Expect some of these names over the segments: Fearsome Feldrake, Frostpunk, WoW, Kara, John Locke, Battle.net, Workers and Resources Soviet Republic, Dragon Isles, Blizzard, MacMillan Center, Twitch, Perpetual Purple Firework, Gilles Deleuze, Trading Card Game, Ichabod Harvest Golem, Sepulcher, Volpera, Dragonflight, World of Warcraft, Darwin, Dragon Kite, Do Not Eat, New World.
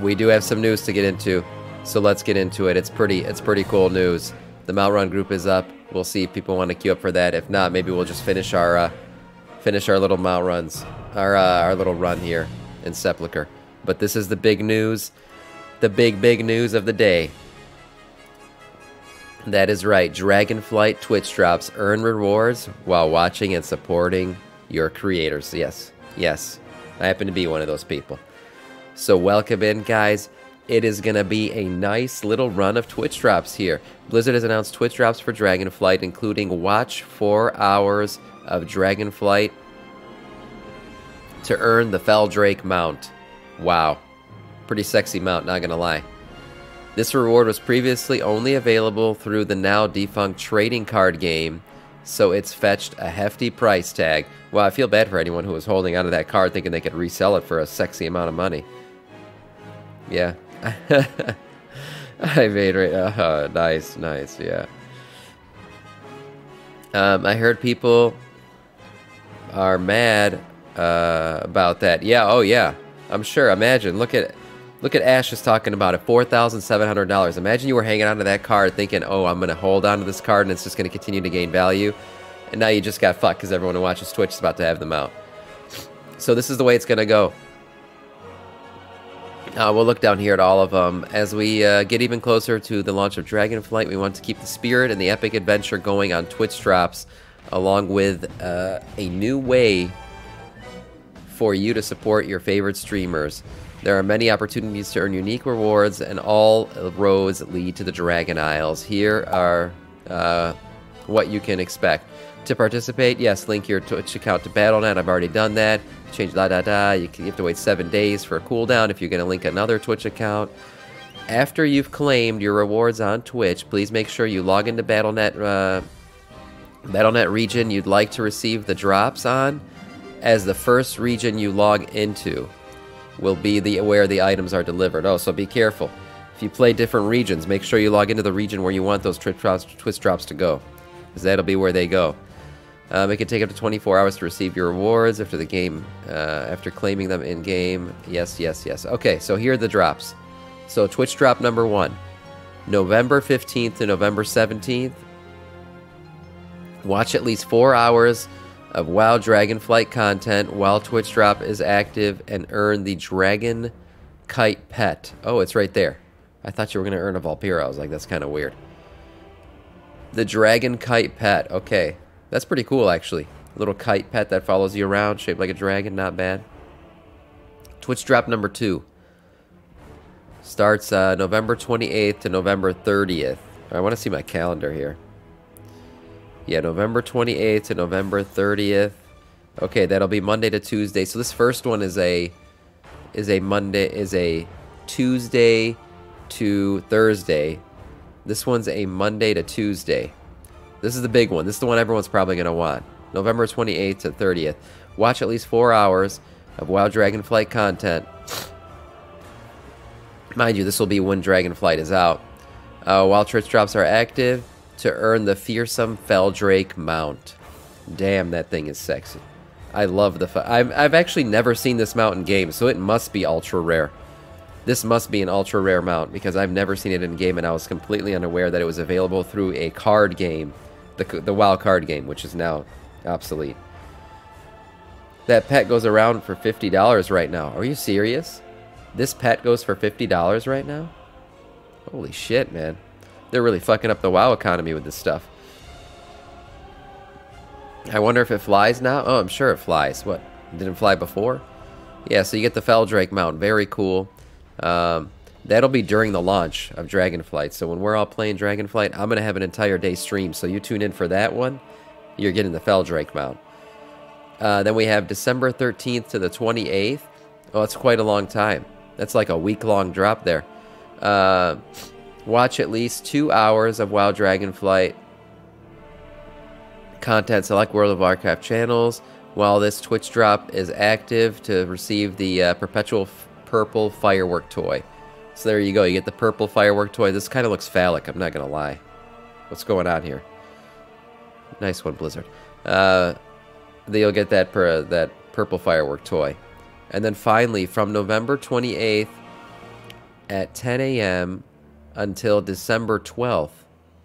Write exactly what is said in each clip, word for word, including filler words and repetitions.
we do have some news to get into, so let's get into it. It's pretty, it's pretty cool news. The Malron group is up. We'll see if people want to queue up for that. If not, maybe we'll just finish our uh, finish our little mile runs, our uh, our little run here in Sepulcher. But this is the big news, the big big news of the day. That is right. Dragonflight Twitch drops earn rewards while watching and supporting your creators. Yes, yes. I happen to be one of those people. So welcome in, guys. It is going to be a nice little run of Twitch drops here. Blizzard has announced Twitch drops for Dragonflight, including watch four hours of Dragonflight to earn the Feldrake mount. Wow. Pretty sexy mount, not going to lie. This reward was previously only available through the now defunct Trading Card Game, so it's fetched a hefty price tag. Wow, I feel bad for anyone who was holding onto that card thinking they could resell it for a sexy amount of money. Yeah. I made right now. Oh, nice, nice, yeah. Um, I heard people are mad uh, about that. Yeah, oh yeah, I'm sure. Imagine, look at look at Ash is talking about it. Four thousand seven hundred dollars. Imagine you were hanging onto that card, thinking, "Oh, I'm gonna hold onto this card, and it's just gonna continue to gain value." And now you just got fucked because everyone who watches Twitch is about to have them out. So this is the way it's gonna go. Uh, we'll look down here at all of them. As we uh, get even closer to the launch of Dragonflight, we want to keep the spirit and the epic adventure going on Twitch drops, along with uh, a new way for you to support your favorite streamers. There are many opportunities to earn unique rewards, and all roads lead to the Dragon Isles. Here are uh, what you can expect. To participate, yes, link your Twitch account to Battle dot net. I've already done that. Change da da da. You have to wait seven days for a cooldown if you're going to link another Twitch account. After you've claimed your rewards on Twitch, please make sure you log into Battle dot net uh, Battle dot net region you'd like to receive the drops on, as the first region you log into will be the where the items are delivered. Oh, so be careful. If you play different regions, make sure you log into the region where you want those Twitch drops, Twitch drops to go, because that'll be where they go. Um, it can take up to twenty-four hours to receive your rewards after the game, uh, after claiming them in game. Yes, yes, yes. Okay, so here are the drops. So Twitch drop number one, November fifteenth to November seventeenth. Watch at least four hours of WoW Dragonflight content while Twitch drop is active and earn the Dragon Kite pet. Oh, it's right there. I thought you were going to earn a Volpera. I was like, that's kind of weird. The Dragon Kite pet. Okay. That's pretty cool, actually. A little kite pet that follows you around, shaped like a dragon, not bad. Twitch drop number two starts uh, November twenty-eighth to November thirtieth. I want to see my calendar here. Yeah, November twenty-eighth to November thirtieth. Okay, that'll be Monday to Tuesday. So this first one is a is a Monday is a Tuesday to Thursday. This one's a Monday to Tuesday. This is the big one. This is the one everyone's probably going to want. November twenty-eighth to thirtieth. Watch at least four hours of WoW Dragonflight content. Mind you, this will be when Dragonflight is out. Uh, while Twitch drops are active, to earn the Fearsome Feldrake mount. Damn, that thing is sexy. I love the... I've, I've actually never seen this mount in game, so it must be ultra rare. This must be an ultra rare mount, because I've never seen it in game, and I was completely unaware that it was available through a card game. The, the WoW card game, which is now obsolete. That pet goes around for fifty dollars right now. Are you serious? This pet goes for fifty dollars right now? Holy shit, man. They're really fucking up the WoW economy with this stuff. I wonder if it flies now? Oh, I'm sure it flies. What? It didn't fly before? Yeah, so you get the Feldrake mount. Very cool. Um... That'll be during the launch of Dragonflight. So when we're all playing Dragonflight, I'm going to have an entire day stream. So you tune in for that one. You're getting the Feldrake mount. Uh, then we have December thirteenth to the twenty-eighth. Oh, that's quite a long time. That's like a week-long drop there. Uh, watch at least two hours of WoW Dragonflight content. Select World of Warcraft channels while this Twitch drop is active to receive the uh, Perpetual Purple Firework toy. So there you go, you get the purple firework toy. This kind of looks phallic, I'm not going to lie. What's going on here? Nice one, Blizzard. Uh, then you'll get that, per, that purple firework toy. And then finally, from November twenty-eighth at ten A M until December twelfth.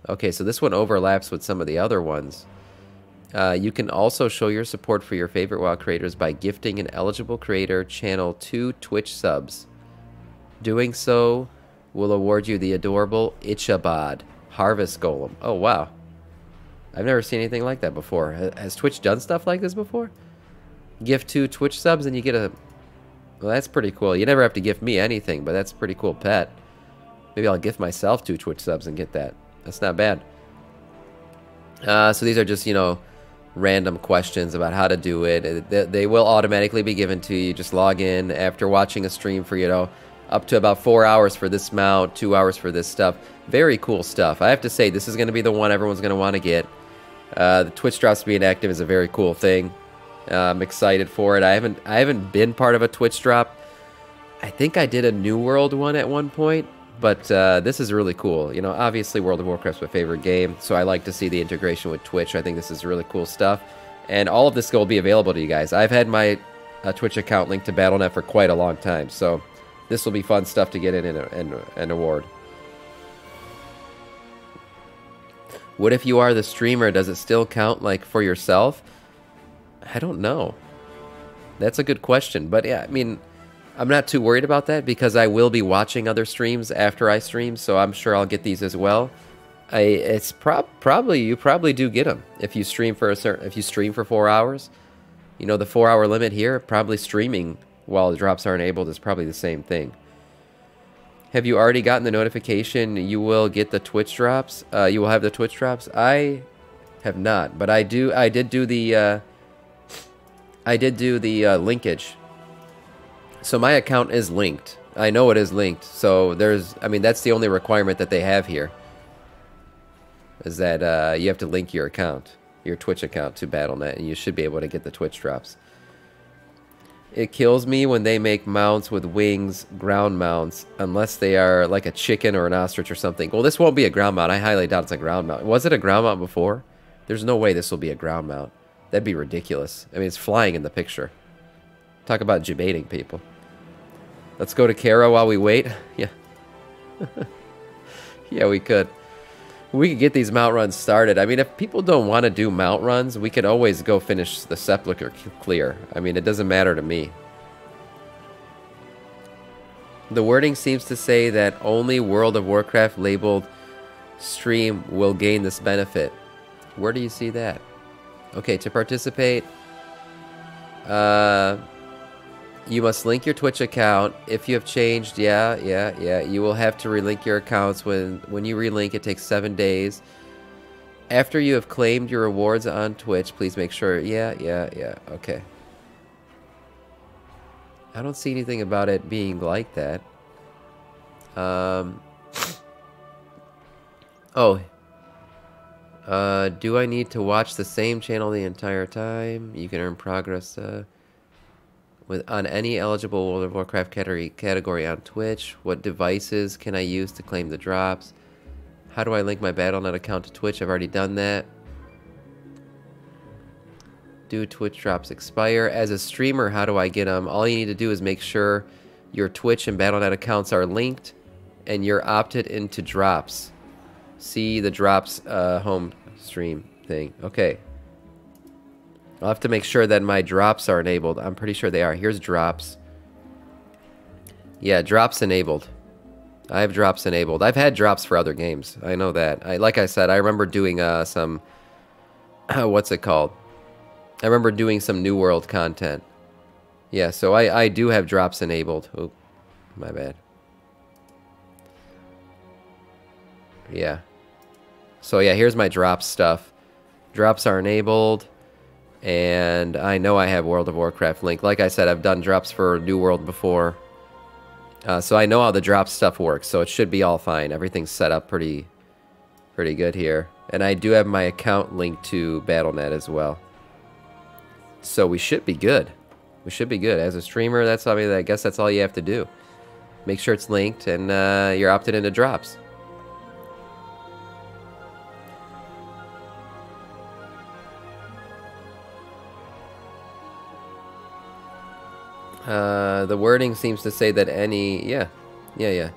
Okay, so this one overlaps with some of the other ones. Uh, you can also show your support for your favorite WoW creators by gifting an eligible creator channel two Twitch subs. Doing so will award you the adorable Ichabod Harvest Golem. Oh, wow. I've never seen anything like that before. Has Twitch done stuff like this before? Gift two Twitch subs and you get a... Well, that's pretty cool. You never have to gift me anything, but that's a pretty cool pet. Maybe I'll gift myself two Twitch subs and get that. That's not bad. Uh, so these are just, you know, random questions about how to do it. They, they will automatically be given to you. Just log in after watching a stream for, you know, up to about four hours for this mount, two hours for this stuff. Very cool stuff. I have to say, this is going to be the one everyone's going to want to get. Uh, the Twitch drops being active is a very cool thing. Uh, I'm excited for it. I haven't, I haven't been part of a Twitch drop. I think I did a New World one at one point. But uh, this is really cool. You know, obviously World of Warcraft's my favorite game, so I like to see the integration with Twitch. I think this is really cool stuff. And all of this will be available to you guys. I've had my uh, Twitch account linked to Battle dot net for quite a long time, so this will be fun stuff to get in and, and, and award. What if you are the streamer? Does it still count, like, for yourself? I don't know. That's a good question. But, yeah, I mean... I'm not too worried about that because I will be watching other streams after I stream, so I'm sure I'll get these as well. I it's prob probably you probably do get them if you stream for a certain if you stream for four hours. You know the four hour limit here. Probably streaming while the drops are enabled is probably the same thing. Have you already gotten the notification? You will get the Twitch drops. Uh, you will have the Twitch drops. I have not, but I do. I did do the. Uh, I did do the uh, linkage. So my account is linked. I know it is linked. So there's, I mean, that's the only requirement that they have here. Is that uh, you have to link your account, your Twitch account to Battle dot net, and you should be able to get the Twitch drops. It kills me when they make mounts with wings, ground mounts, unless they are like a chicken or an ostrich or something. Well, this won't be a ground mount. I highly doubt it's a ground mount. Was it a ground mount before? There's no way this will be a ground mount. That'd be ridiculous. I mean, it's flying in the picture. Talk about debating people. Let's go to Kara while we wait. Yeah. Yeah, we could. We could get these mount runs started. I mean, if people don't want to do mount runs, we could always go finish the Sepulcher clear. I mean, it doesn't matter to me. The wording seems to say that only World of Warcraft labeled stream will gain this benefit. Where do you see that? Okay, to participate... Uh... You must link your Twitch account. If you have changed, yeah, yeah, yeah. You will have to relink your accounts. When when you relink, it takes seven days. After you have claimed your rewards on Twitch, please make sure. Yeah, yeah, yeah. Okay. I don't see anything about it being like that. Um. Oh. Uh, do I need to watch the same channel the entire time? You can earn progress, uh... With, on any eligible World of Warcraft category, category on Twitch. What devices can I use to claim the drops? How do I link my Battle dot net account to Twitch? I've already done that. Do Twitch drops expire? As a streamer, how do I get them? All you need to do is make sure your Twitch and Battle dot net accounts are linked and you're opted into drops. See the drops uh, home stream thing. Okay. I'll have to make sure that my drops are enabled. I'm pretty sure they are. Here's drops. Yeah, drops enabled. I have drops enabled. I've had drops for other games. I know that. I, like I said, I remember doing uh, some... what's it called? I remember doing some New World content. Yeah, so I, I do have drops enabled. Oh, my bad. Yeah. So yeah, here's my drops stuff. Drops are enabled. And I know I have World of Warcraft link. Like I said, I've done drops for New World before. Uh, so I know how the drop stuff works, so it should be all fine. Everything's set up pretty pretty good here. And I do have my account linked to Battle dot net as well. So we should be good. We should be good. As a streamer, that's I mean, I guess that's all you have to do. Make sure it's linked, and uh, you're opted into drops. Uh, the wording seems to say that any... Yeah, yeah, yeah.